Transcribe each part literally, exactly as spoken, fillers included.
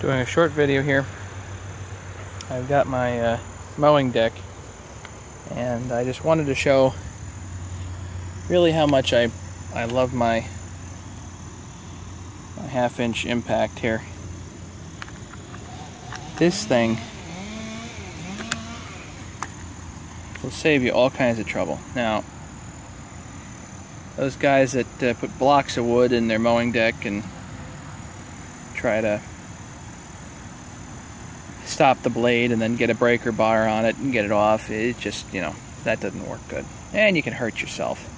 Doing a short video here. I've got my uh, mowing deck, and I just wanted to show really how much I I love my, my half inch impact here. This thing will save you all kinds of trouble. Now, those guys that uh, put blocks of wood in their mowing deck and try to stop the blade and then get a breaker bar on it and get it off, it just, you know, that doesn't work good. And you can hurt yourself.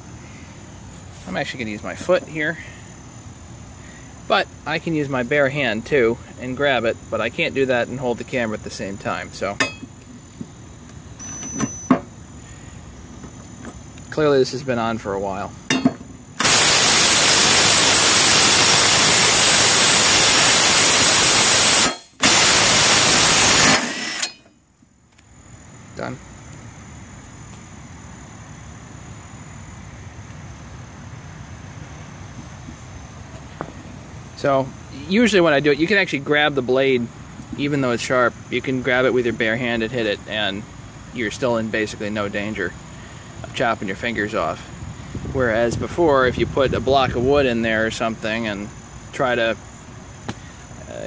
I'm actually going to use my foot here. But I can use my bare hand too and grab it, but I can't do that and hold the camera at the same time, so. Clearly this has been on for a while. Done. So usually when I do it, you can actually grab the blade, even though it's sharp, you can grab it with your bare hand and hit it, and you're still in basically no danger of chopping your fingers off. Whereas before, if you put a block of wood in there or something and try to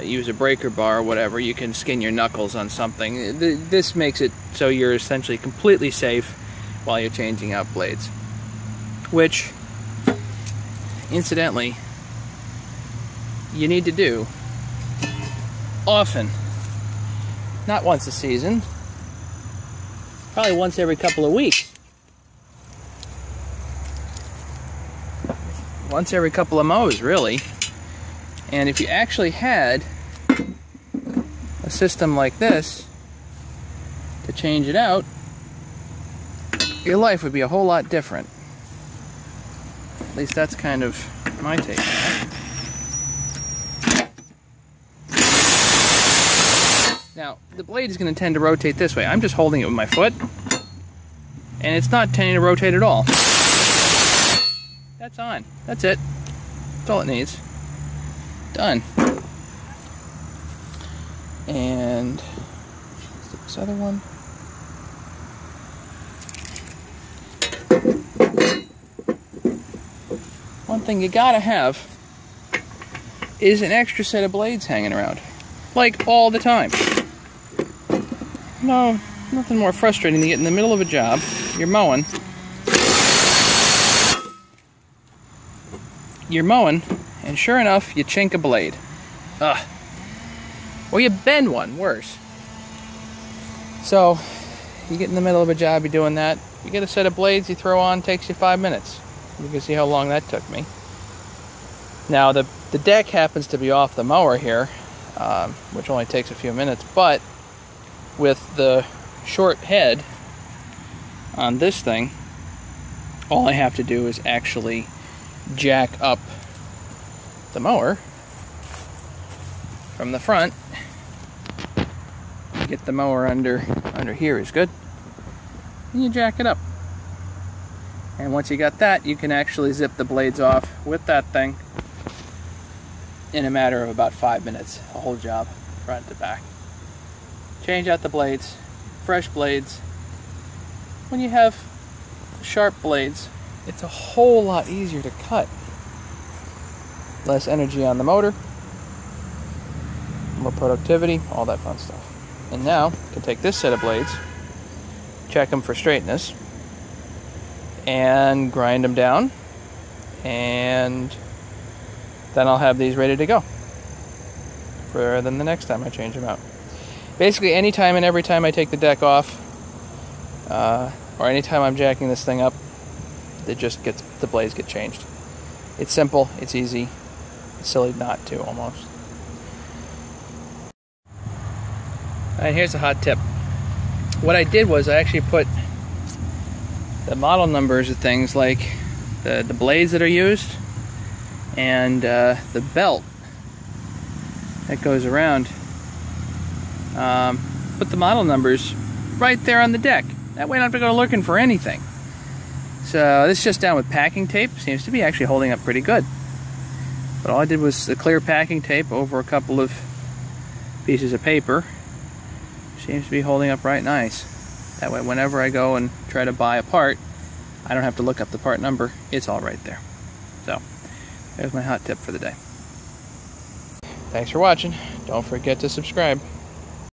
use a breaker bar or whatever, you can skin your knuckles on something. This makes it so you're essentially completely safe while you're changing out blades. Which, incidentally, you need to do often. Not once a season, probably once every couple of weeks. Once every couple of mows, really. And if you actually had a system like this to change it out, your life would be a whole lot different. At least that's kind of my take on it. Now, the blade is going to tend to rotate this way. I'm just holding it with my foot, and it's not tending to rotate at all. That's on. That's it. That's all it needs. Done. And this other one. One thing you gotta have is an extra set of blades hanging around. Like, all the time. No, nothing more frustrating than getting in the middle of a job, you're mowing. You're mowing. And sure enough, you chink a blade. Ugh. Or you bend one, worse. So, you get in the middle of a job, you're doing that. You get a set of blades you throw on, takes you five minutes. You can see how long that took me. Now, the, the deck happens to be off the mower here, um, which only takes a few minutes, but with the short head on this thing, all I have to do is actually jack up the mower from the front. Get the mower under under here is good, and you jack it up, and once you got that, you can actually zip the blades off with that thing in a matter of about five minutes. A whole job, front to back. Change out the blades, fresh blades. When you have sharp blades, it's a whole lot easier to cut. Less energy on the motor, more productivity, all that fun stuff. And now, you can take this set of blades, check them for straightness, and grind them down, and then I'll have these ready to go for then the next time I change them out. Basically, any time and every time I take the deck off, uh, or any time I'm jacking this thing up, it just gets, the blades get changed. It's simple, it's easy. It's silly not to, almost. And here's a hot tip. What I did was I actually put the model numbers of things, like the, the blades that are used and uh, the belt that goes around. Um, put the model numbers right there on the deck. That way I don't have to go looking for anything. So this is just down with packing tape. Seems to be actually holding up pretty good. But all I did was the clear packing tape over a couple of pieces of paper, seems to be holding up right nice. That way whenever I go and try to buy a part, I don't have to look up the part number, it's all right there. So there's my hot tip for the day. Thanks for watching. Don't forget to subscribe.